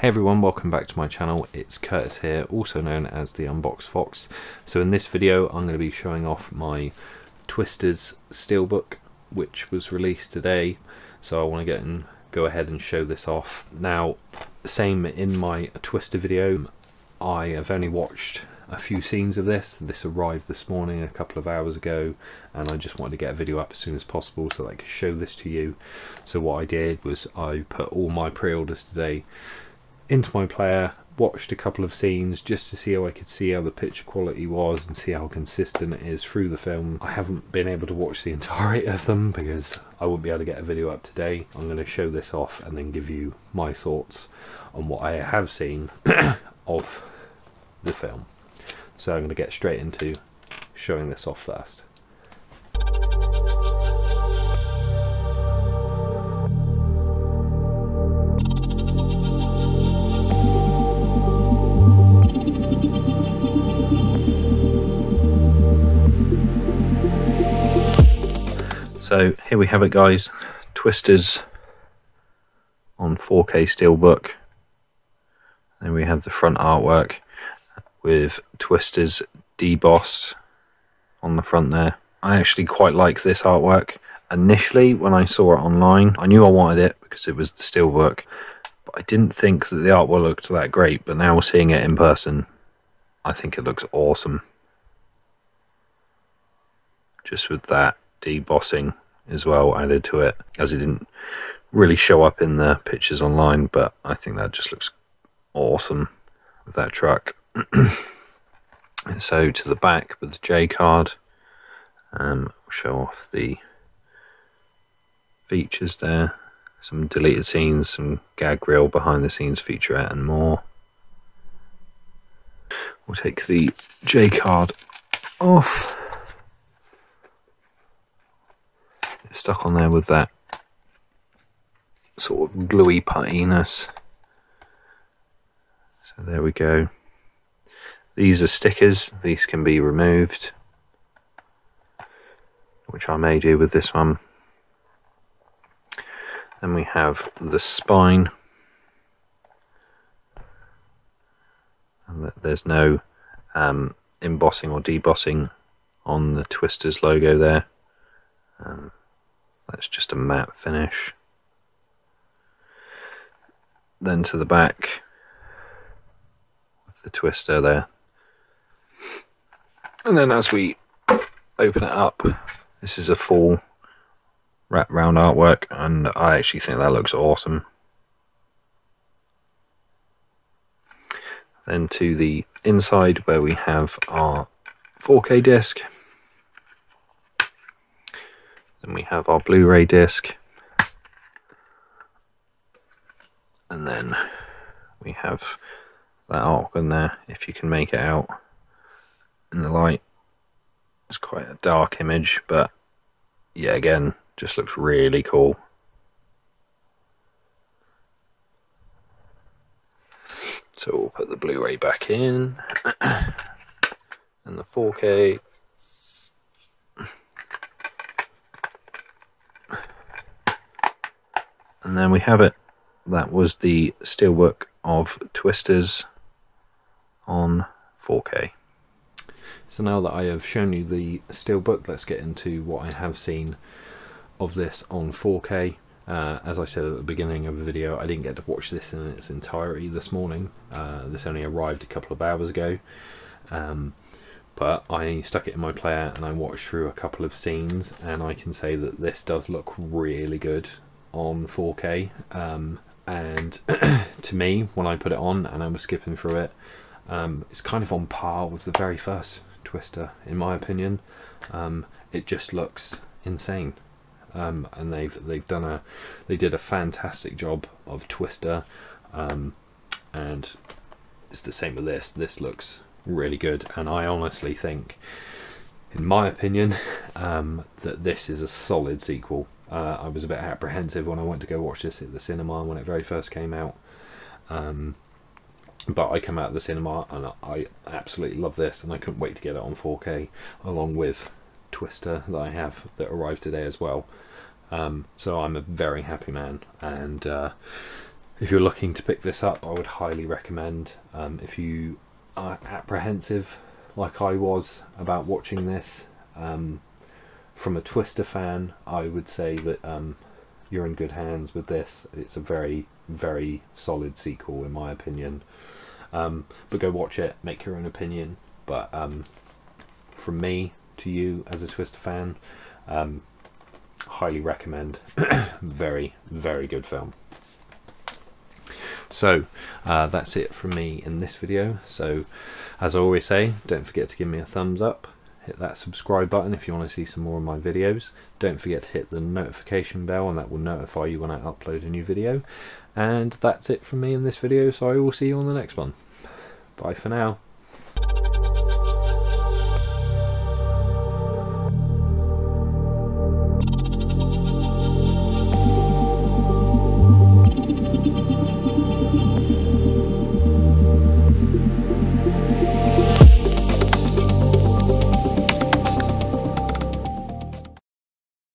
Hey everyone, welcome back to my channel. It's Curtis here, also known as The Unbox Fox. So in this video I'm going to be showing off my Twisters steelbook, which was released today. So I want to go ahead and show this off. Now, same in my Twister video, I have only watched a few scenes of this. This arrived this morning a couple of hours ago, and I just wanted to get a video up as soon as possible so that I could show this to you. So what I did was I put all my pre-orders today into my player, watched a couple of scenes just to see how I could see how the picture quality was and see how consistent it is through the film. I haven't been able to watch the entirety of them because I wouldn't be able to get a video up today. I'm going to show this off and then give you my thoughts on what I have seen of the film. So I'm going to get straight into showing this off first. So here we have it, guys. Twisters on 4K steelbook. Then we have the front artwork with Twisters debossed on the front there. I actually quite like this artwork. Initially, when I saw it online, I knew I wanted it because it was the steelbook, but I didn't think that the artwork looked that great. But now seeing it in person, I think it looks awesome. Just with that debossing as well added to it, as it didn't really show up in the pictures online, but I think that just looks awesome with that truck. And so to the back with the J card, show off the features there, some deleted scenes, some gag reel, behind the scenes featurette and more. We'll take the J card off. It's stuck on there with that sort of gluey puttiness. So there we go. These are stickers. These can be removed, which I may do with this one. Then we have the spine, and there's no embossing or debossing on the Twisters logo there. That's just a matte finish. Then to the back with the Twister there. And then as we open it up, this is a full wraparound artwork, and I actually think that looks awesome. Then to the inside where we have our 4K disc. Then we have our Blu-ray disc, and then we have that artwork in there, if you can make it out in the light. It's quite a dark image, but yeah, again, just looks really cool. So we'll put the Blu-ray back in, and the 4K. And there we have it. That was the steelbook of Twisters on 4K. So now that I have shown you the steelbook, let's get into what I have seen of this on 4K. As I said at the beginning of the video, I didn't get to watch this in its entirety this morning. This only arrived a couple of hours ago. But I stuck it in my player and I watched through a couple of scenes, and I can say that this does look really good on 4K. And to me, when I put it on and I was skipping through it, it's kind of on par with the very first Twister, in my opinion. It just looks insane, and they did a fantastic job of Twister, and it's the same with this. This looks really good, and I honestly think, in my opinion, that this is a solid sequel. I was a bit apprehensive when I went to go watch this at the cinema when it very first came out, but I come out of the cinema and I absolutely love this, and I couldn't wait to get it on 4K along with Twister that I have that arrived today as well. So I'm a very happy man, and If you're looking to pick this up, I would highly recommend. If you are apprehensive like I was about watching this, from a Twister fan, I would say that you're in good hands with this. It's a very, very solid sequel in my opinion. But go watch it, make your own opinion. But from me to you as a Twister fan, highly recommend. Very, very good film. So that's it from me in this video. So as I always say, don't forget to give me a thumbs up, hit that subscribe button if you want to see some more of my videos. Don't forget to hit the notification bell, and that will notify you when I upload a new video. And that's it from me in this video, so I will see you on the next one. Bye for now.